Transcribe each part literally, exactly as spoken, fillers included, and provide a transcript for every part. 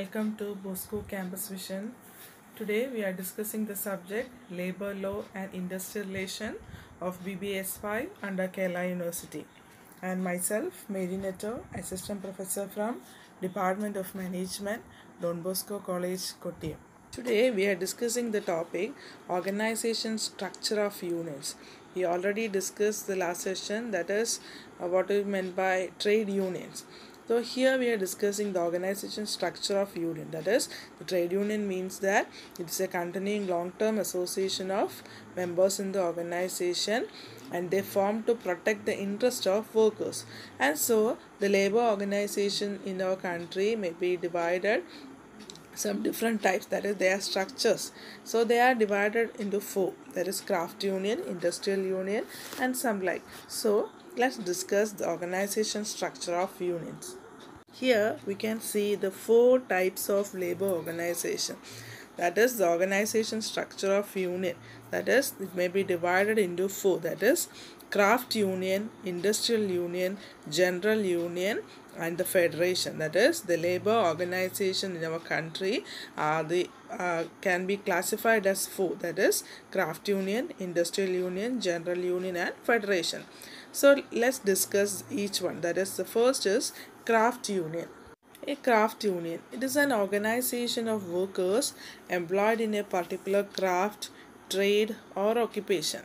Welcome to Bosco Campus Vision. Today we are discussing the subject Labor Law and Industrial Relation of B B S five under Kerala University. And myself, Mary Neto, Assistant Professor from Department of Management, Don Bosco College, Kottayam. Today we are discussing the topic Organization Structure of Unions. We already discussed the last session, that is uh, what is meant by trade unions. So here we are discussing the organization structure of union, that is the trade union means that it is a continuing long-term association of members in the organization and they form to protect the interest of workers. And so the labor organization in our country may be divided some different types, that is their structures. So they are divided into four, that is craft union, industrial union and some like. So let's discuss the organization structure of unions. Here we can see the four types of labor organization, that is the organization structure of union, that is it may be divided into four, that is craft union, industrial union, general union and the federation, that is the labor organization in our country uh, the, uh, can be classified as four, that is craft union, industrial union, general union and federation. So let's discuss each one, that is the first is craft union. A craft union, it is an organization of workers employed in a particular craft, trade or occupation.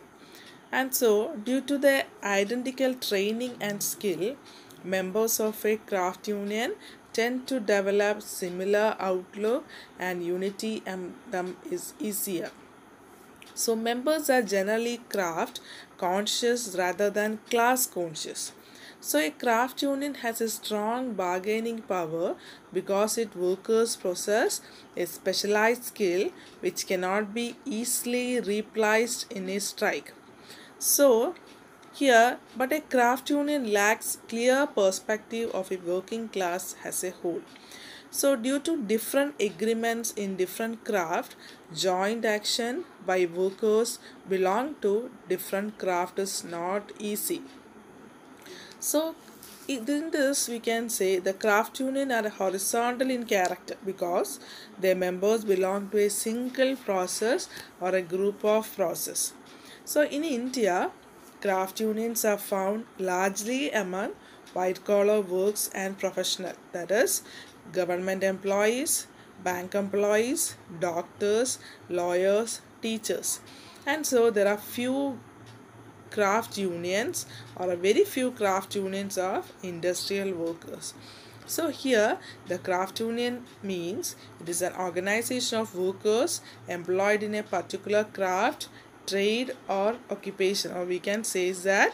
And so due to their identical training and skill, members of a craft union tend to develop similar outlook and unity among them is easier. So members are generally craft conscious rather than class conscious. So a craft union has a strong bargaining power because its workers possess a specialized skill which cannot be easily replaced in a strike. So here, but a craft union lacks clear perspective of a working class as a whole. So due to different agreements in different craft, joint action by workers belong to different craft is not easy. So in this we can say the craft union are horizontal in character because their members belong to a single process or a group of process. So in India, craft unions are found largely among white-collar works and professional, that is government employees, bank employees, doctors, lawyers, teachers. And so there are few craft unions or very few craft unions of industrial workers. So here the craft union means it is an organization of workers employed in a particular craft, trade or occupation, or we can say is that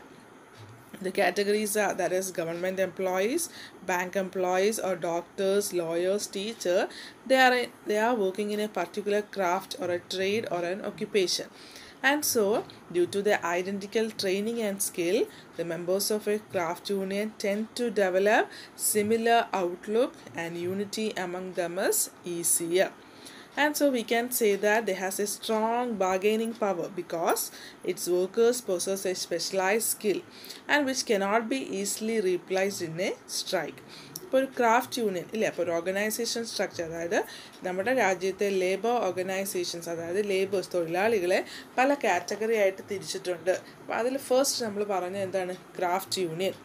the categories are, that is government employees, bank employees or doctors, lawyers, teacher. They are they are working in a particular craft or a trade or an occupation. And so due to their identical training and skill, the members of a craft union tend to develop similar outlook and unity among them is easier. And so we can say that they has a strong bargaining power because its workers possess a specialized skill and which cannot be easily replaced in a strike. For craft union, for organization structure, that is, നമ്മുടെ രാജ്യത്തെ labour organisations, അതായത് labours തൊഴിലാളികളെ പല category ആയിട്ട് തിരിച്ചിട്ടുണ്ട്. അപ്പോൾ അതിൽ first നമ്മൾ പറഞ്ഞ എന്താണ് ക്രാഫ്റ്റ് യൂണിയൻ.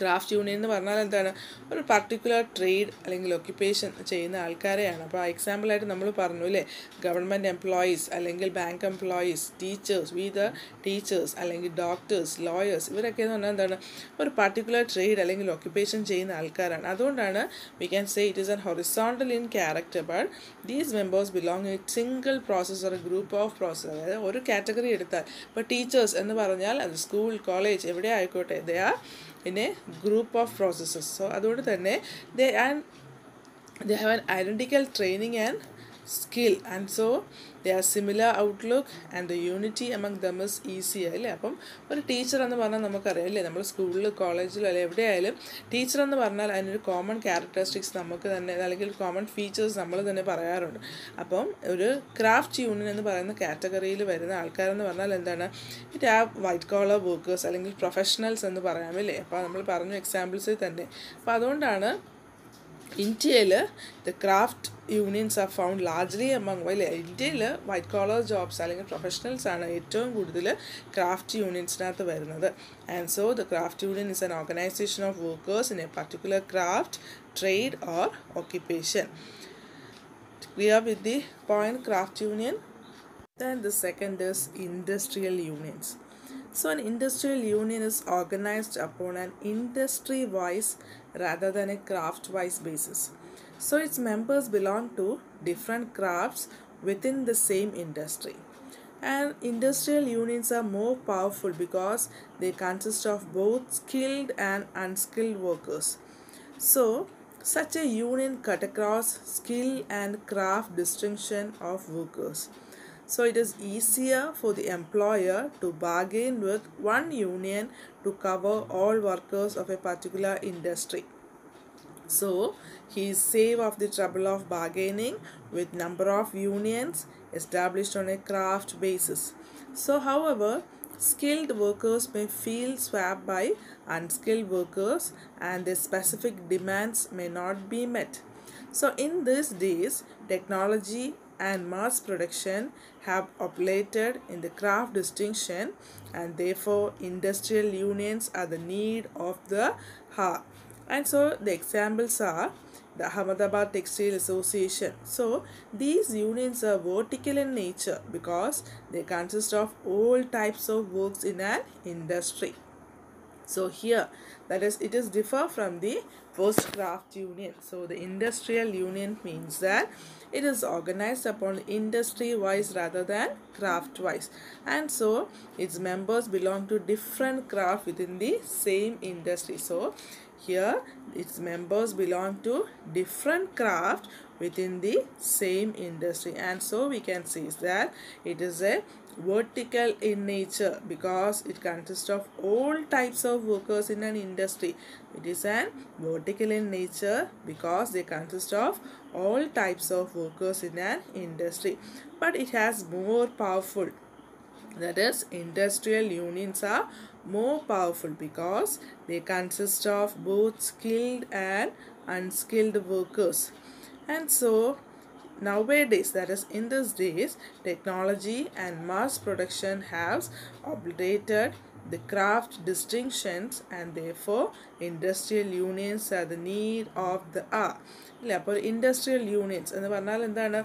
ക്രാഫ്റ്റ് യൂണിയൻ എന്ന് പറഞ്ഞാൽ എന്താണ്, ഒരു പർട്ടിക്കുലർ ട്രേഡ് അല്ലെങ്കിൽ ഒക്യുപ്പേഷൻ ചെയ്യുന്ന ആൾക്കാരെയാണ്. അപ്പോൾ എക്സാമ്പിളായിട്ട് നമ്മൾ പറഞ്ഞു അല്ലേ, ഗവൺമെൻറ് എംപ്ലോയീസ് അല്ലെങ്കിൽ bank employees, teachers we the teachers അല്ലെങ്കിൽ ഡോക്ടേഴ്സ്, ലോയേഴ്സ്, ഇവരൊക്കെ എന്ന് പറഞ്ഞാൽ എന്താണ്, ഒരു പർട്ടിക്കുലർ ട്രേഡ് അല്ലെങ്കിൽ ഒക്യുപ്പേഷൻ ചെയ്യുന്ന ആൾക്കാരാണ്. അതുകൊണ്ടാണ് we can say it is an horizontal in character but these members belong a single process or group of process. അതായത് ഒരു കാറ്റഗറി എടുത്താൽ ഇപ്പോൾ ടീച്ചേഴ്സ് എന്ന് പറഞ്ഞാൽ അത് സ്കൂൾ, കോളേജ് എവിടെ ആയിക്കോട്ടെ, they are in a group of processes. So അതുകൊണ്ട് തന്നെ they and they have an identical training and skill and so they have similar outlook and the unity among them is easier അല്ലേ. അപ്പം ഒരു teacher എന്ന് പറഞ്ഞാൽ നമുക്കറിയാം അല്ലേ, നമ്മൾ സ്കൂളിൽ, കോളേജിൽ അല്ലെങ്കിൽ എവിടെയായാലും ടീച്ചർ എന്ന് പറഞ്ഞാൽ അതിനൊരു കോമൺ ക്യാരക്ടറിസ്റ്റിക്സ് നമുക്ക് തന്നെ അല്ലെങ്കിൽ കോമൺ ഫീച്ചേഴ്സ് നമ്മൾ തന്നെ പറയാറുണ്ട്. അപ്പം ഒരു ക്രാഫ്റ്റ് യൂണിയൻ എന്ന് പറയുന്ന കാറ്റഗറിയിൽ വരുന്ന ആൾക്കാരെന്ന് പറഞ്ഞാൽ എന്താണ്, ഇറ്റ് ആ വൈറ്റ് കോളർ വർക്കേഴ്സ് അല്ലെങ്കിൽ പ്രൊഫഷണൽസ് എന്ന് പറയാമല്ലേ. അപ്പോൾ നമ്മൾ പറഞ്ഞു എക്സാമ്പിൾസിൽ തന്നെ. അപ്പോൾ അതുകൊണ്ടാണ് India, the craft unions are found largely among while India, white collar job selling professionals are a term good craft unions. And so the craft union is an organization of workers in a particular craft, trade or occupation. Clear with the point craft union. Then the second is industrial unions. So an industrial union is organized upon an industry-wise rather than a craft-wise basis. So its members belong to different crafts within the same industry. And industrial unions are more powerful because they consist of both skilled and unskilled workers. So such a union cut across skill and craft distinction of workers. So it is easier for the employer to bargain with one union to cover all workers of a particular industry. So he is saved of the trouble of bargaining with number of unions established on a craft basis. So however, skilled workers may feel swamped by unskilled workers and their specific demands may not be met. So in these days, technology and mass production have operated in the craft distinction, and therefore industrial unions are the need of the hour. And so the examples are the Ahmedabad Textile Association. So these unions are vertical in nature because they consist of all types of works in an industry. So here, that is, it is differ from the first craft union. So the industrial union means that it is organized upon industry-wise rather than craft-wise. And so its members belong to different craft within the same industry. So here, its members belong to different craft within the same industry. And so we can see that it is a vertical in nature because it consists of all types of workers in an industry. It is an vertical in nature because they consist of all types of workers in an industry. But it has more powerful, that is, industrial unions are more powerful because they consist of both skilled and unskilled workers. And so nowadays, that is, in these days, technology and mass production has obliterated the craft distinctions, and therefore industrial unions are the need of the hour. Industrial unions and the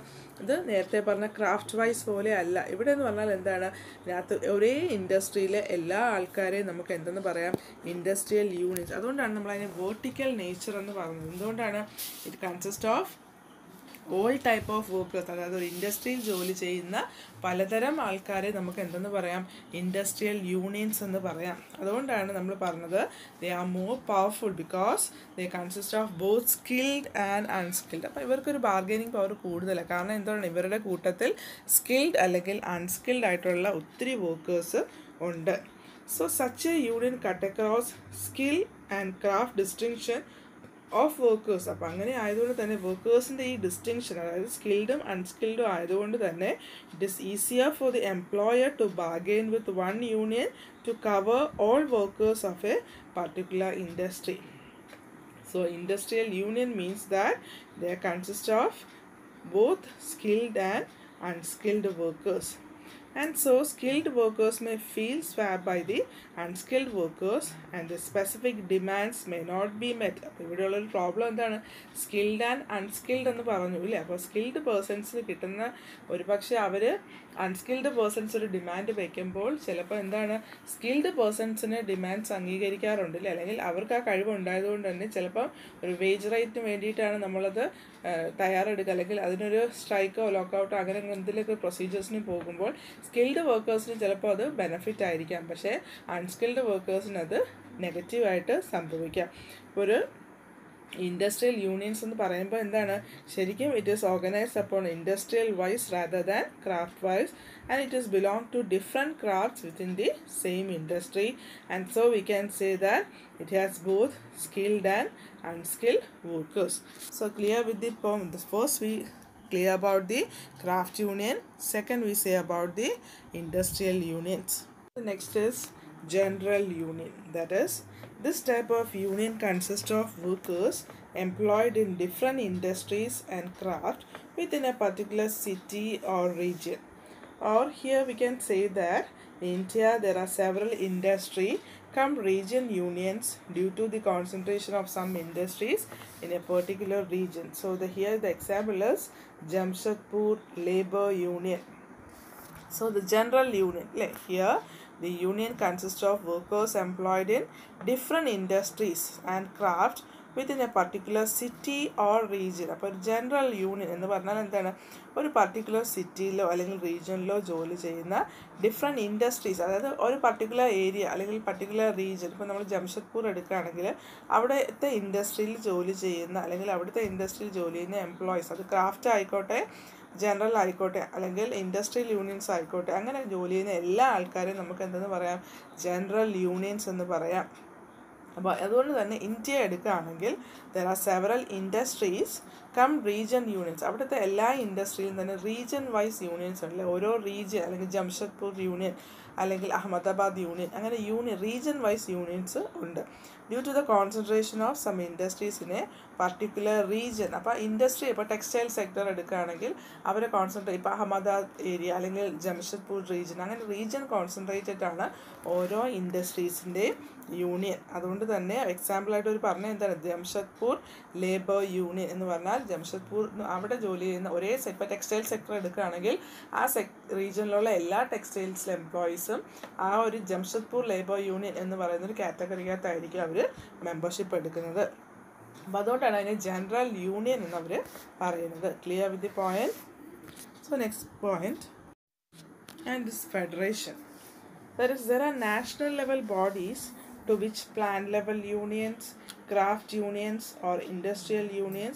the craft wise pole alla ivide ennu parnal endana rathu ore industry le ella aalkare namukku endennu parayam industrial unions adondana nammal adine vertical nature ennu parayunnu endondana it consists of all type of workers, that is, industrial joli cheyina palatharam aalkare namukku endennu parayam industrial unions ennu parayam adondana nammal parnadu they are more powerful because they consist of both skilled and unskilled. Appo ivarku or bargaining power koodudala karana endondana ivarude koottathil skilled allekil unskilled aayittulla ottri workers undu. So such a union cut across skill and craft distinction of workers. Appo angane ayadondu thanne workers inde ee distinction, that is, skilled um unskilled um ayadondu thanne it is easier for the employer to bargain with one union to cover all workers of a particular industry. So industrial union means that they consist of both skilled and unskilled workers. And so skilled workers may feel swamped by the unskilled workers and the specific demands may not be met. The problem is skilled and unskilled. Skilled persons have unskilled persons demand skilled persons demands wage rate strike or lockout procedures. Skilled workers benefit but unskilled workers negative. Industrial unions it is organized upon industrial wise rather than craft wise, and it is belong to different crafts within the same industry, and so we can say that it has both skilled and unskilled workers. So clear with the poem. The first we clear about the craft union, second we say about the industrial unions. The next is general union, that is, this type of union consists of workers employed in different industries and craft within a particular city or region. Or here we can say that in India there are several industry come region unions due to the concentration of some industries in a particular region. So the here the example is Jamshedpur labor union. So the general union, like here the union consists of workers employed in different industries and craft within a particular city or region. So, general union ennu parnal endana oru particular city lo allengil region lo joli cheyna different industries, adhaadu oru particular area allengil particular region. Ipo nammal Jamshedpur edukkanengil avadate industry il joli cheyna allengil avadate industry il joli cheyna employees, adu craft aayikotte general ആയിക്കോട്ടെ അല്ലെങ്കിൽ industrial unions ആയിക്കോട്ടെ അങ്ങനെ ജോലി ചെയ്യുന്ന എല്ലാ ആൾക്കാരെയും നമുക്ക് എന്തെന്ന് പറയാം, ജനറൽ യൂണിയൻസ് എന്ന് പറയാം. അപ്പോൾ അതുകൊണ്ട് തന്നെ ഇന്ത്യ എടുക്കുകയാണെങ്കിൽ there are several industries cum region unions. അവിടുത്തെ എല്ലാ ഇൻഡസ്ട്രിയിലും തന്നെ region wise unions ഉണ്ട് അല്ലേ, ഓരോ region അല്ലെങ്കിൽ ജംഷഡ്പൂർ യൂണിയൻ അല്ലെങ്കിൽ അഹമ്മദാബാദ് യൂണിയൻ അങ്ങനെ യൂണിയൻ region wise unions ഉണ്ട് due to the concentration of some industries in a particular region. അപ്പോൾ ഇൻഡസ്ട്രി ഇപ്പോൾ ടെക്സ്റ്റൈൽ സെക്ടർ എടുക്കുകയാണെങ്കിൽ അവരെ കോൺസെൻട്രേറ്റ് ഇപ്പോൾ അഹമ്മദാബാദ് ഏരിയ അല്ലെങ്കിൽ ജംഷഡ്പൂർ റീജിയൻ അങ്ങനെ റീജിയൻ കോൺസെൻട്രേറ്റഡ് ആണ് ഓരോ ഇൻഡസ്ട്രീസിൻ്റെയും യൂണിയൻ. അതുകൊണ്ട് തന്നെ എക്സാമ്പിളായിട്ട് ഒരു പറഞ്ഞ എന്താണ് ജംഷഡ്പൂർ ലേബർ യൂണിയൻ എന്ന് പറഞ്ഞാൽ ജംഷഡ്പൂർ അവിടെ ജോലി ചെയ്യുന്ന ഒരേ ഇപ്പോൾ ടെക്സ്റ്റൈൽ സെക്ടർ എടുക്കുകയാണെങ്കിൽ ആ സെക്ടർ റീജിയനിലുള്ള എല്ലാ ടെക്സ്റ്റൈൽസിലെ എംപ്ലോയീസും ആ ഒരു ജംഷഡ്പൂർ ലേബർ യൂണിയൻ എന്ന് പറയുന്നൊരു കാറ്റഗറിക്കകത്തായിരിക്കും അവർ മെമ്പർഷിപ്പ് എടുക്കുന്നത്. അപ്പോൾ അതുകൊണ്ടാണ് അതിന് ജനറൽ യൂണിയൻ എന്നവർ പറയുന്നത്. Clear with the point? So next point and this federation. There is there are national level bodies to which plant level unions, craft unions or industrial unions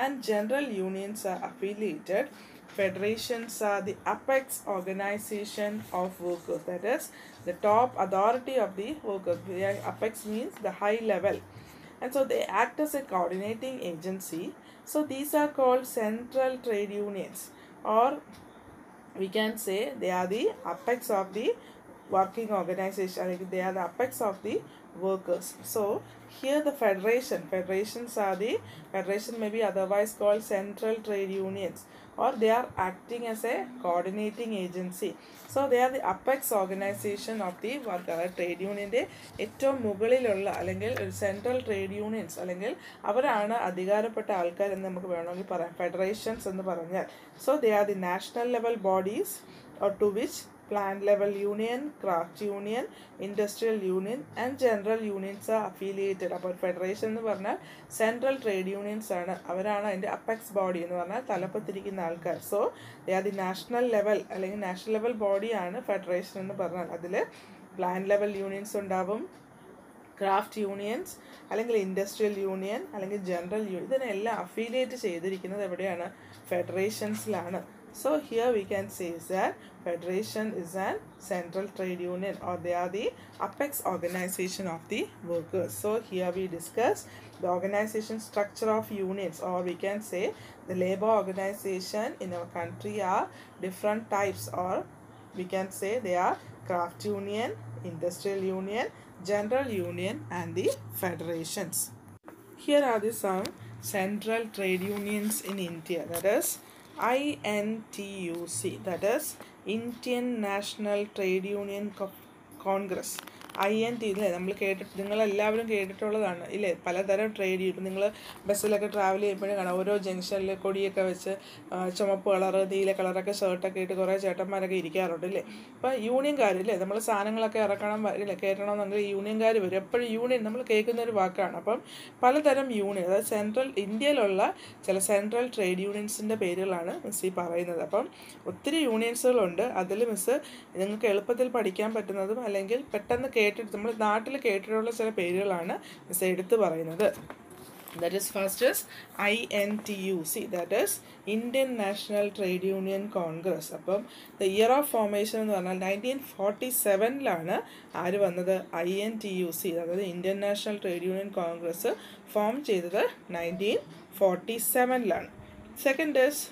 and general unions are affiliated. Federations are the apex organization of workers, that is the top authority of the workers. Apex means the high level, and so they act as a coordinating agency. So these are called central trade unions, or we can say they are the apex of the working organization, they are the apex of the workers. So here the federation, federations are the, federation may be otherwise called central trade unions, or they are acting as a coordinating agency. So they are the apex organization of the worker. Trade union de ഏറ്റവും മുകളിലുള്ള അല്ലെങ്കിൽ ഒരു central trade unions അല്ലെങ്കിൽ അവരാണ് അധികാരപ്പെട്ട ആൾക്കാർ എന്ന് നമുക്ക് വേണമെങ്കിൽ പറയാം ഫെഡറേഷൻസ് എന്ന് പറഞ്ഞാൽ. So they are the national level bodies or to which plant level union, craft union, industrial union and general unions are affiliated. അപ്പോൾ ഫെഡറേഷൻ എന്ന് പറഞ്ഞാൽ സെൻട്രൽ ട്രേഡ് യൂണിയൻസ് ആണ്, അവരാണ് അതിൻ്റെ അപ്പെക്സ് ബോഡി എന്ന് പറഞ്ഞാൽ തലപ്പത്തിരിക്കുന്ന ആൾക്കാർ. So they are the national level അല്ലെങ്കിൽ നാഷണൽ ലെവൽ ബോഡിയാണ് ഫെഡറേഷൻ എന്ന് പറഞ്ഞാൽ. അതിൽ പ്ലാന്റ് ലെവൽ യൂണിയൻസ് ഉണ്ടാവും, ക്രാഫ്റ്റ് യൂണിയൻസ് അല്ലെങ്കിൽ ഇൻഡസ്ട്രിയൽ യൂണിയൻ അല്ലെങ്കിൽ ജനറൽ യൂണിയൻ ഇതിനെല്ലാം അഫിലിയേറ്റ് ചെയ്തിരിക്കുന്നത് എവിടെയാണ്, ഫെഡറേഷൻസിലാണ്. So here we can say is that federation is an central trade union, or they are the apex organization of the workers. So here we discuss the organization structure of unions, or we can say the labor organization in our country are different types, or we can say they are craft union, industrial union, general union and the federations. Here are the some central trade unions in India, that is I N T U C, that is Indian National Trade Union Co Congress. I N T ഇല്ലേ നമ്മൾ കേട്ടിട്ട് നിങ്ങളെല്ലാവരും കേട്ടിട്ടുള്ളതാണ് ഇല്ലേ, പലതരം trade union. നിങ്ങൾ ബസ്സിലൊക്കെ travel ചെയ്യുമ്പോഴും കാണാം ഓരോ ജംഗ്ഷനിൽ കൊടിയൊക്കെ വെച്ച് ചുമപ്പ് കളറ് നീല കളറൊക്കെ ഷർട്ടൊക്കെ ഇട്ട് കുറേ ചേട്ടന്മാരൊക്കെ ഇരിക്കാറുണ്ട് ഇല്ലേ. അപ്പോൾ യൂണിയൻകാരില്ലേ, നമ്മൾ സാധനങ്ങളൊക്കെ ഇറക്കണം ഇല്ലേ കയറ്റണമെന്നുണ്ടെങ്കിൽ യൂണിയൻകാർ വരും. എപ്പോഴും യൂണിയൻ നമ്മൾ കേൾക്കുന്ന ഒരു വാക്കാണ്. അപ്പം പലതരം യൂണിയൻ, അതായത് സെൻട്രൽ ഇന്ത്യയിലുള്ള ചില സെൻട്രൽ ട്രേഡ് യൂണിയൻസിൻ്റെ പേരുകളാണ് മിസ് ഈ പറയുന്നത്. അപ്പം ഒത്തിരി യൂണിയൻസുകളുണ്ട്. അതിൽ മിസ് നിങ്ങൾക്ക് എളുപ്പത്തിൽ പഠിക്കാൻ പറ്റുന്നതും അല്ലെങ്കിൽ പെട്ടെന്ന് കേട്ടിട്ട് നമ്മൾ നാട്ടിൽ കേട്ടിട്ടുള്ള ചില പേരുകളാണ് മിസ് എടുത്ത് പറയുന്നത്. That is first is I N T U C, that is Indian National Trade Union Congress. അപ്പം the year of formation എന്ന് പറഞ്ഞാൽ നയൻറ്റീൻ ഫോർട്ടി സെവനിലാണ് ആര് വന്നത്, I N T U C അതായത് Indian national trade union congress form ചെയ്തത് nineteen forty സെവനിലാണ്. Second is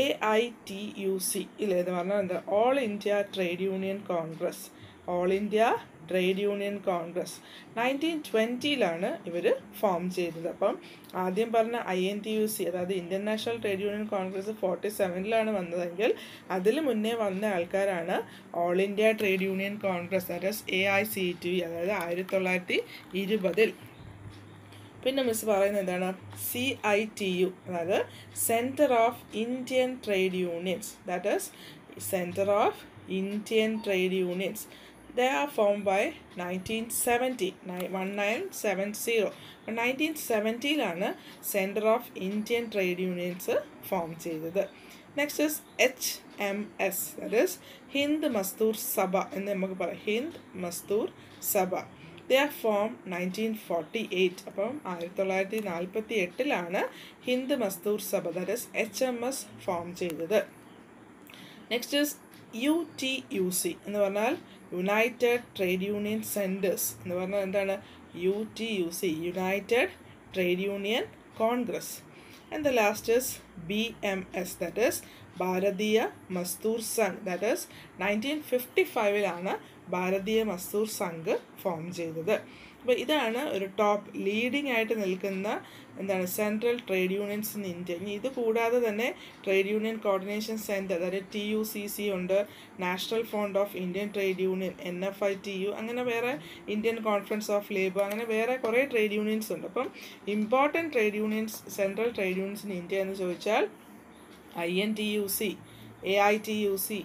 A I T U C ഇല്ലേ എന്ന് പറഞ്ഞാൽ എന്താ, all India trade union congress. All India Trade Union Congress nineteen twenty ലാണ് ഇവർ form ചെയ്തത്. അപ്പം ആദ്യം പറഞ്ഞ I N T U C അതായത് Indian national trade union congress forty സെവനിലാണ് വന്നതെങ്കിൽ അതിൽ മുന്നേ വന്ന ആൾക്കാരാണ് all India trade union Congress അതായത് A I C T U അതായത് ആയിരത്തി തൊള്ളായിരത്തി ഇരുപതിൽ. പിന്നെ മിസ് പറയുന്നത് എന്താണ്? സി ഐ ടി യു അതായത് centre of Indian trade unions that is centre of Indian trade unions. They are formed by nineteen seventy, nineteen seventy. nineteen seventy is Center of Indian Trade Unions formed. Next is H M S, that is Hind Mazdoor Sabha. And then Hind Mazdoor Sabha. They are formed nineteen forty-eight. Upon nineteen forty-eight Hind Mazdoor Sabha, that is H M S formed. Next is U T U C, എന്ന് പറഞ്ഞാൽ United trade union centres എന്ന് പറഞ്ഞാൽ എന്താണ്? U T U C united trade union congress. And the last is B M S that is Bharatiya Mazdoor Sangh that is nineteen fifty ഫൈവിലാണ് Bharatiya Mazdoor Sangh form ചെയ്തത്. അപ്പോൾ ഇതാണ് ഒരു ടോപ്പ് ലീഡിംഗ് ആയിട്ട് നിൽക്കുന്ന എന്താണ് central trade unions in India. ഇനി ഇത് കൂടാതെ തന്നെ ട്രേഡ് യൂണിയൻ കോർഡിനേഷൻ സെൻറ്റർ അതായത് ടി യു സി സി ഉണ്ട്, national fund of Indian trade union N F I T U, അങ്ങനെ വേറെ ഇന്ത്യൻ കോൺഫറൻസ് ഓഫ് ലേബർ, അങ്ങനെ വേറെ കുറേ ട്രേഡ് യൂണിയൻസ് ഉണ്ട്. അപ്പം important trade unions central trade unions in India എന്ന് ചോദിച്ചാൽ I N T U C, A I T U C,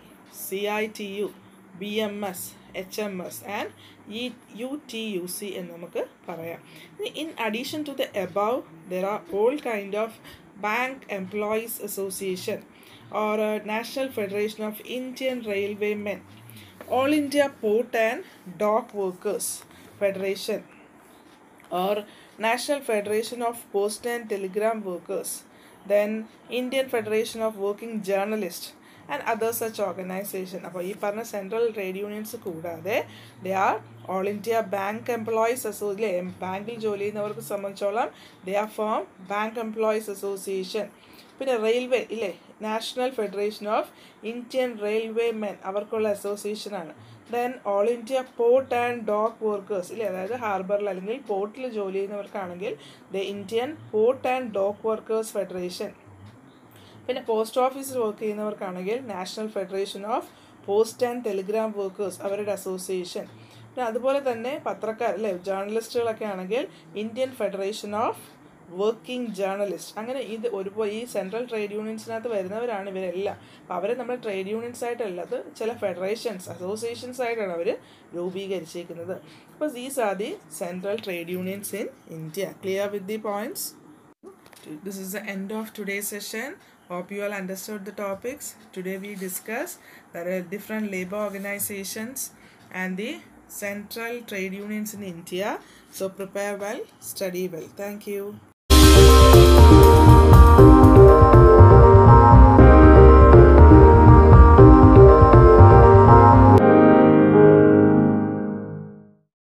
C I T U, B M S, H M S and E U T U C എന്ന് നമുക്ക് പറയാം. In addition to the above there are all kind of bank employees association or national federation of Indian railway men, all India port and dock workers federation or national federation of post and telegram workers, then Indian federation of working journalist and other such organization. അപ്പോൾ ഈ പറഞ്ഞ central trade unions കൂടാതെ they are all India bank employees association, ബാങ്കിൽ ജോലി ചെയ്യുന്നവർക്ക് സംബന്ധിച്ചോളം they are form bank employees association. പിന്നെ railway ഇല്ലേ, national federation of Indian railway men, അവർക്കുള്ള അസോസിയേഷനാണ്. Then all India port and dock workers ഇല്ലേ, അതായത് ഹാർബറിൽ അല്ലെങ്കിൽ പോർട്ടിൽ ജോലി ചെയ്യുന്നവർക്കാണെങ്കിൽ the Indian port and dock workers federation. പിന്നെ പോസ്റ്റ് ഓഫീസിൽ വർക്ക് ചെയ്യുന്നവർക്കാണെങ്കിൽ national federation of post and telegram workers, അവരുടെ അസോസിയേഷൻ. പിന്നെ അതുപോലെ തന്നെ പത്രക്കാർ അല്ലേ, ജേർണലിസ്റ്റുകളൊക്കെ ആണെങ്കിൽ Indian federation of working journalist. അങ്ങനെ ഇത് ഒരുപോലെ ഈ സെൻട്രൽ ട്രേഡ് യൂണിയൻസിനകത്ത് വരുന്നവരാണ് ഇവരെല്ലാം. അപ്പോൾ അവരെ നമ്മൾ ട്രേഡ് യൂണിയൻസ് ആയിട്ടല്ലത് ചില ഫെഡറേഷൻസ് അസോസിയേഷൻസ് ആയിട്ടാണ് അവർ രൂപീകരിച്ചിരിക്കുന്നത്. അപ്പോൾ these are the central trade unions in India. Clear with the points? This is the end of today's session. Hope you all understood the topics. Today we discussed the different labor organizations and the central trade unions in India. So prepare well, study well. Thank you.